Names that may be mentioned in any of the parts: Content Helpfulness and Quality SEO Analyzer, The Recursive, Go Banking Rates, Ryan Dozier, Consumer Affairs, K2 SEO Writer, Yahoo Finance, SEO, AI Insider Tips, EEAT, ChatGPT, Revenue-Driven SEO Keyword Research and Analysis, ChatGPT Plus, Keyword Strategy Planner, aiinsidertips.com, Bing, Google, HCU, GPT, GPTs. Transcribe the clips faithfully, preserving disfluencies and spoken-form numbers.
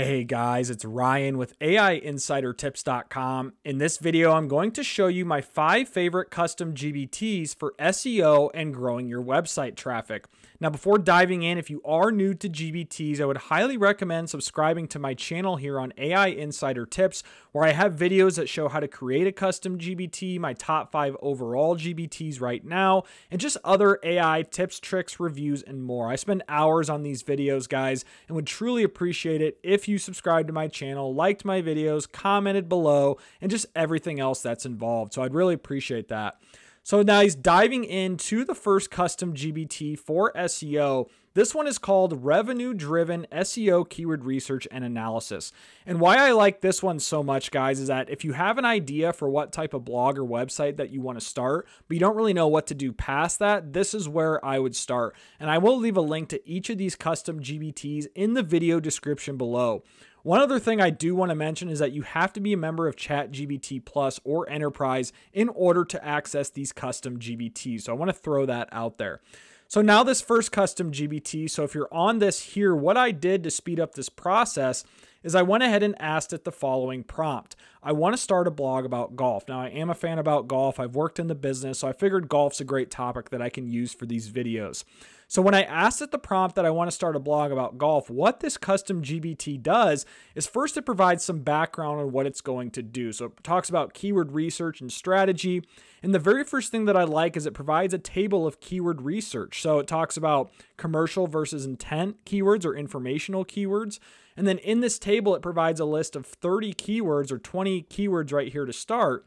Hey guys, it's Ryan with A I insider tips dot com. In this video, I'm going to show you my five favorite custom G P Ts for S E O and growing your website traffic. Now, before diving in, if you are new to G P Ts, I would highly recommend subscribing to my channel here on A I Insider Tips, where I have videos that show how to create a custom G P T, my top five overall G P Ts right now, and just other A I tips, tricks, reviews, and more. I spend hours on these videos, guys, and would truly appreciate it if If you subscribed to my channel, liked my videos, commented below, and just everything else that's involved. So I'd really appreciate that. So now he's diving into the first custom G P T for S E O. This one is called Revenue-Driven S E O Keyword Research and Analysis. And why I like this one so much, guys, is that if you have an idea for what type of blog or website that you want to start, but you don't really know what to do past that, this is where I would start. And I will leave a link to each of these custom G P Ts in the video description below. One other thing I do want to mention is that you have to be a member of ChatGPT Plus or Enterprise in order to access these custom G P Ts. So I want to throw that out there. So now this first custom G P T, so if you're on this here, what I did to speed up this process is I went ahead and asked it the following prompt. I want to start a blog about golf. Now I am a fan about golf. I've worked in the business, so I figured golf's a great topic that I can use for these videos. So when I asked it the prompt that I want to start a blog about golf, what this custom G P T does is first it provides some background on what it's going to do. So it talks about keyword research and strategy. And the very first thing that I like is it provides a table of keyword research. So it talks about commercial versus intent keywords or informational keywords. And then in this table, it provides a list of thirty keywords or twenty keywords right here to start,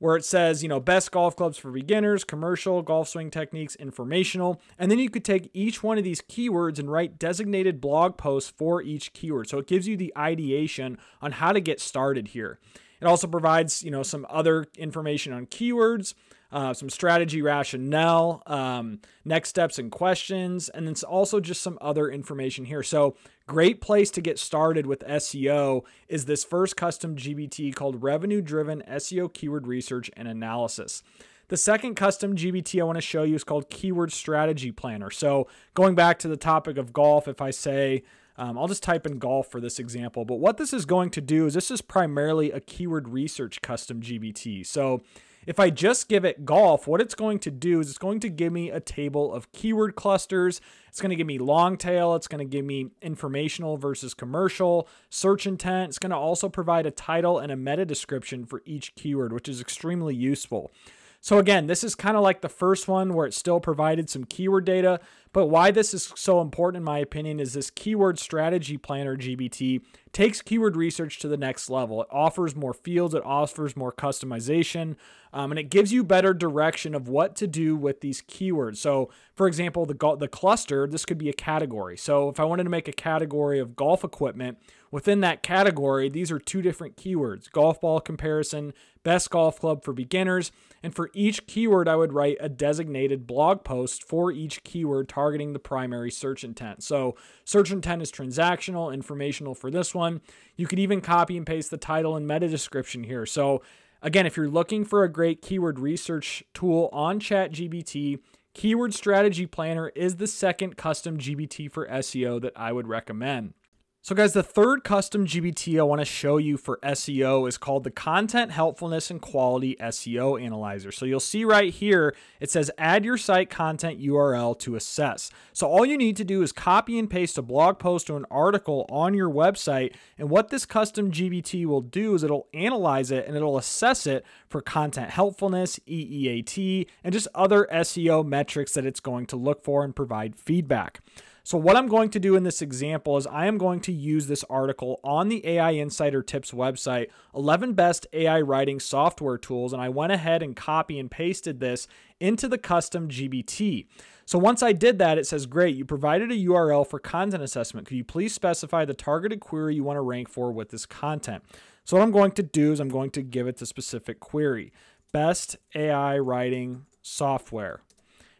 where it says, you know, best golf clubs for beginners, commercial, golf swing techniques, informational. And then you could take each one of these keywords and write designated blog posts for each keyword. So it gives you the ideation on how to get started here. It also provides, you know, some other information on keywords, uh, some strategy rationale, um, next steps and questions, and then it's also just some other information here. So great place to get started with S E O is this first custom G P T called Revenue-Driven S E O Keyword Research and Analysis. The second custom G P T I want to show you is called Keyword Strategy Planner. So going back to the topic of golf, if I say, Um, I'll just type in golf for this example, but what this is going to do is this is primarily a keyword research custom G P T. So if I just give it golf, what it's going to do is it's going to give me a table of keyword clusters. It's going to give me long tail. It's going to give me informational versus commercial, search intent. It's going to also provide a title and a meta description for each keyword, which is extremely useful. So again, this is kind of like the first one where it still provided some keyword data, but why this is so important in my opinion is this Keyword Strategy Planner G P T takes keyword research to the next level. It offers more fields, it offers more customization, um, and it gives you better direction of what to do with these keywords. So for example, the, the cluster, this could be a category. So if I wanted to make a category of golf equipment, within that category, these are two different keywords, golf ball comparison, best golf club for beginners. And for each keyword, I would write a designated blog post for each keyword targeting the primary search intent. So search intent is transactional, informational for this one. You could even copy and paste the title and meta description here. So again, if you're looking for a great keyword research tool on ChatGPT, Keyword Strategy Planner is the second custom G P T for S E O that I would recommend. So guys, the third custom G P T I want to show you for S E O is called the Content Helpfulness and Quality S E O Analyzer. So you'll see right here, it says add your site content U R L to assess. So all you need to do is copy and paste a blog post or an article on your website. And what this custom G P T will do is it'll analyze it and it'll assess it for content helpfulness, E E A T, and just other S E O metrics that it's going to look for and provide feedback. So what I'm going to do in this example is I am going to use this article on the A I Insider Tips website, eleven best A I writing software tools, and I went ahead and copy and pasted this into the custom G P T. So once I did that, it says, great, you provided a U R L for content assessment. Could you please specify the targeted query you want to rank for with this content? So what I'm going to do is I'm going to give it the specific query, best A I writing software.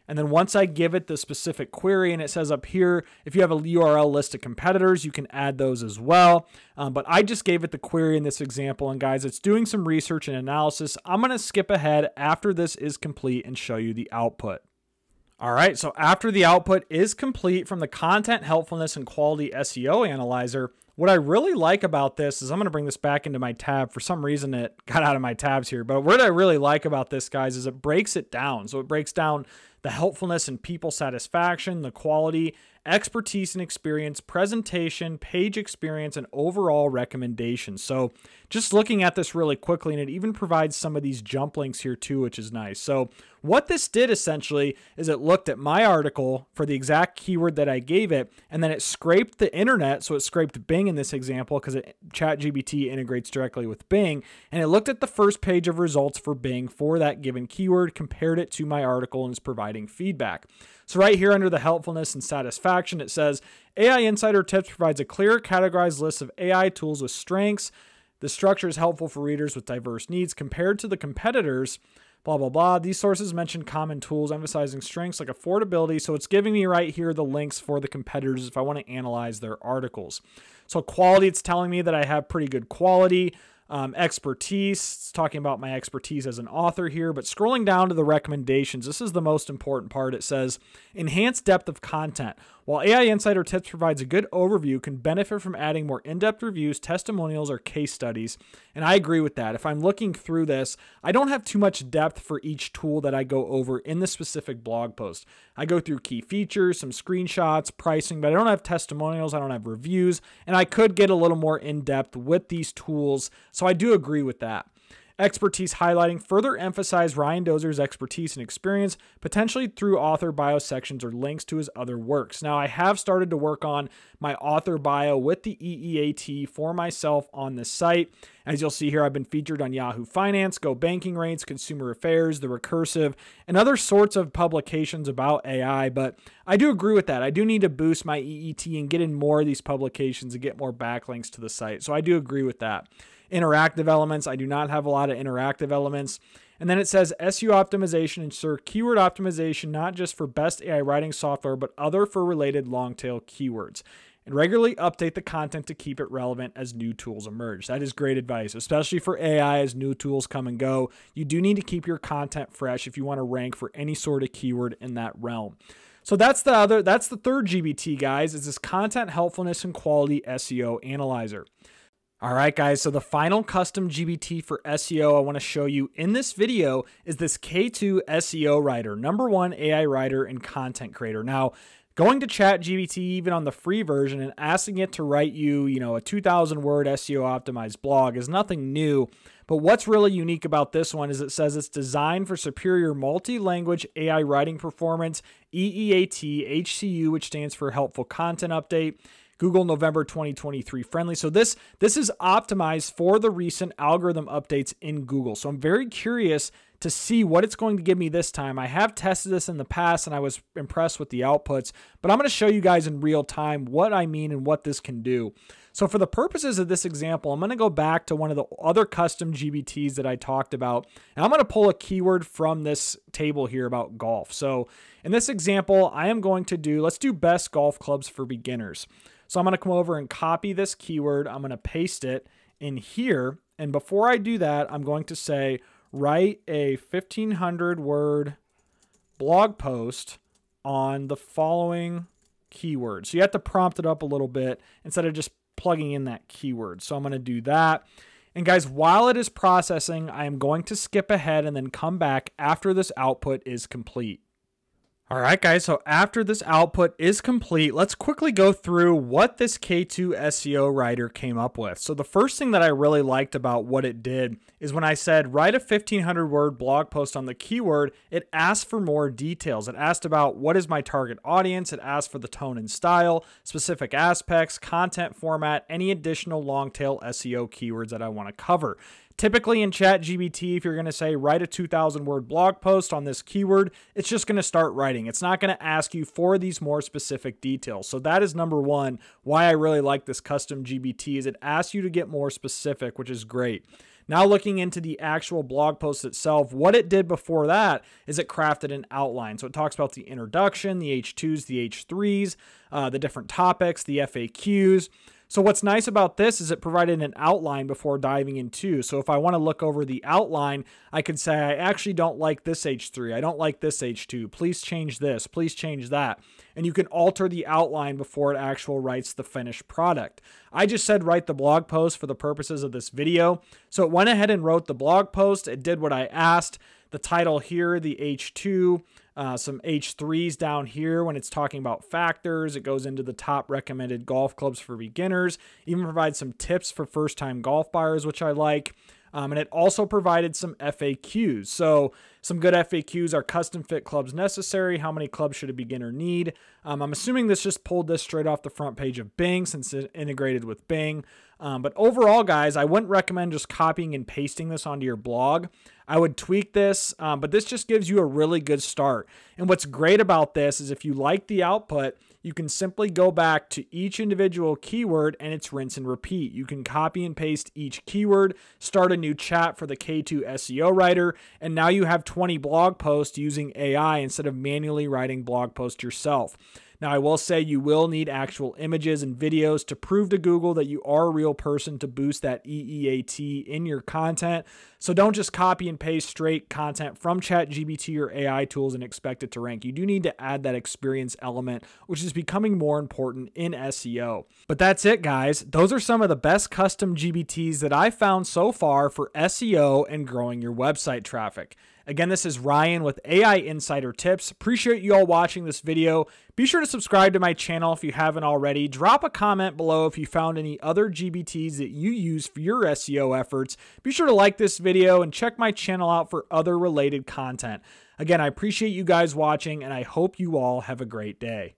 And then once I give it the specific query, and it says up here, if you have a U R L list of competitors, you can add those as well. Um, but I just gave it the query in this example. And guys, it's doing some research and analysis. I'm going to skip ahead after this is complete and show you the output. All right, so after the output is complete from the Content Helpfulness and Quality S E O Analyzer, What I really like about this is I'm going to bring this back into my tab. For some reason, it got out of my tabs here. But what I really like about this, guys, is it breaks it down. So it breaks down the helpfulness and people satisfaction, the quality, expertise and experience, presentation, page experience, and overall recommendations. So just looking at this really quickly, and it even provides some of these jump links here too, which is nice. So what this did essentially is it looked at my article for the exact keyword that I gave it, and then it scraped the internet. So it scraped Bing in this example because ChatGPT integrates directly with Bing. And it looked at the first page of results for Bing for that given keyword, compared it to my article, and is providing feedback. So right here under the helpfulness and satisfaction, it says A I Insider Tips provides a clear categorized list of A I tools with strengths. The structure is helpful for readers with diverse needs compared to the competitors, blah, blah, blah. These sources mention common tools emphasizing strengths like affordability. So it's giving me right here the links for the competitors if I want to analyze their articles. So quality, it's telling me that I have pretty good quality. Um, expertise, it's talking about my expertise as an author here, but scrolling down to the recommendations, this is the most important part. It says enhanced depth of content. While A I Insider Tips provides a good overview, can benefit from adding more in-depth reviews, testimonials, or case studies. And I agree with that. If I'm looking through this, I don't have too much depth for each tool that I go over in the specific blog post. I go through key features, some screenshots, pricing, but I don't have testimonials. I don't have reviews, and I could get a little more in-depth with these tools. So So I do agree with that. Expertise highlighting further emphasize Ryan Dozier's expertise and experience, potentially through author bio sections or links to his other works. Now I have started to work on my author bio with the E E A T for myself on this site. As you'll see here, I've been featured on Yahoo Finance, Go Banking Rates, Consumer Affairs, The Recursive, and other sorts of publications about A I. But I do agree with that. I do need to boost my E E A T and get in more of these publications and get more backlinks to the site. So I do agree with that. Interactive elements. I do not have a lot of interactive elements. And then it says S E O optimization, ensure keyword optimization, not just for best A I writing software, but other for related long tail keywords, and regularly update the content to keep it relevant as new tools emerge. That is great advice, especially for A I as new tools come and go. You do need to keep your content fresh if you want to rank for any sort of keyword in that realm. So that's the other, that's the third G B T, guys, is this Content Helpfulness and Quality S E O Analyzer. All right, guys, so the final custom G B T for S E O I want to show you in this video is this K two S E O Writer, number one A I writer and content creator. Now, going to ChatGPT even on the free version and asking it to write you, you know, a two thousand word S E O optimized blog is nothing new. But what's really unique about this one is it says it's designed for superior multi-language A I writing performance, E E A T, H C U, which stands for Helpful Content Update, Google November twenty twenty-three friendly. So this, this is optimized for the recent algorithm updates in Google. So I'm very curious to see what it's going to give me this time. I have tested this in the past and I was impressed with the outputs, but I'm going to show you guys in real time what I mean and what this can do. So for the purposes of this example, I'm going to go back to one of the other custom G B Ts that I talked about, and I'm going to pull a keyword from this table here about golf. So in this example, I am going to do, let's do best golf clubs for beginners. So I'm going to come over and copy this keyword. I'm going to paste it in here. And before I do that, I'm going to say, write a fifteen hundred word blog post on the following keyword. So you have to prompt it up a little bit instead of just plugging in that keyword. So I'm going to do that. And guys, while it is processing, I am going to skip ahead and then come back after this output is complete. All right, guys, so after this output is complete, let's quickly go through what this K two S E O Writer came up with. So the first thing that I really liked about what it did is when I said, write a fifteen hundred word blog post on the keyword, it asked for more details. It asked about what is my target audience. It asked for the tone and style, specific aspects, content format, any additional long tail S E O keywords that I want to cover. Typically in ChatGPT, if you're going to say, write a two thousand word blog post on this keyword, it's just going to start writing. It's not going to ask you for these more specific details. So that is number one, why I really like this custom G B T is it asks you to get more specific, which is great. Now looking into the actual blog post itself, what it did before that is it crafted an outline. So it talks about the introduction, the H twos, the H threes, uh, the different topics, the F A Qs. So what's nice about this is it provided an outline before diving in too. So if I want to look over the outline, I could say, I actually don't like this H three. I don't like this H two. Please change this. Please change that. And you can alter the outline before it actually writes the finished product. I just said write the blog post for the purposes of this video. So it went ahead and wrote the blog post. It did what I asked. The title here, the H two, uh, some H threes down here when it's talking about factors. It goes into the top recommended golf clubs for beginners, even provides some tips for first-time golf buyers, which I like. Um, and it also provided some F A Qs. So some good F A Qs are custom fit clubs necessary. How many clubs should a beginner need? Um, I'm assuming this just pulled this straight off the front page of Bing since it integrated with Bing. Um, but overall, guys, I wouldn't recommend just copying and pasting this onto your blog. I would tweak this, um, but this just gives you a really good start. And what's great about this is if you like the output, you can simply go back to each individual keyword and it's rinse and repeat. You can copy and paste each keyword, start a new chat for the K two S E O Writer, and now you have twenty blog posts using A I instead of manually writing blog posts yourself. Now, I will say you will need actual images and videos to prove to Google that you are a real person to boost that E E A T in your content. So don't just copy and paste straight content from ChatGPT or A I tools and expect it to rank. You do need to add that experience element, which is becoming more important in S E O. But that's it, guys. Those are some of the best custom G P Ts that I found so far for S E O and growing your website traffic. Again, this is Ryan with A I Insider Tips. Appreciate you all watching this video. Be sure to subscribe to my channel if you haven't already. Drop a comment below if you found any other G P Ts that you use for your S E O efforts. Be sure to like this video and check my channel out for other related content. Again, I appreciate you guys watching and I hope you all have a great day.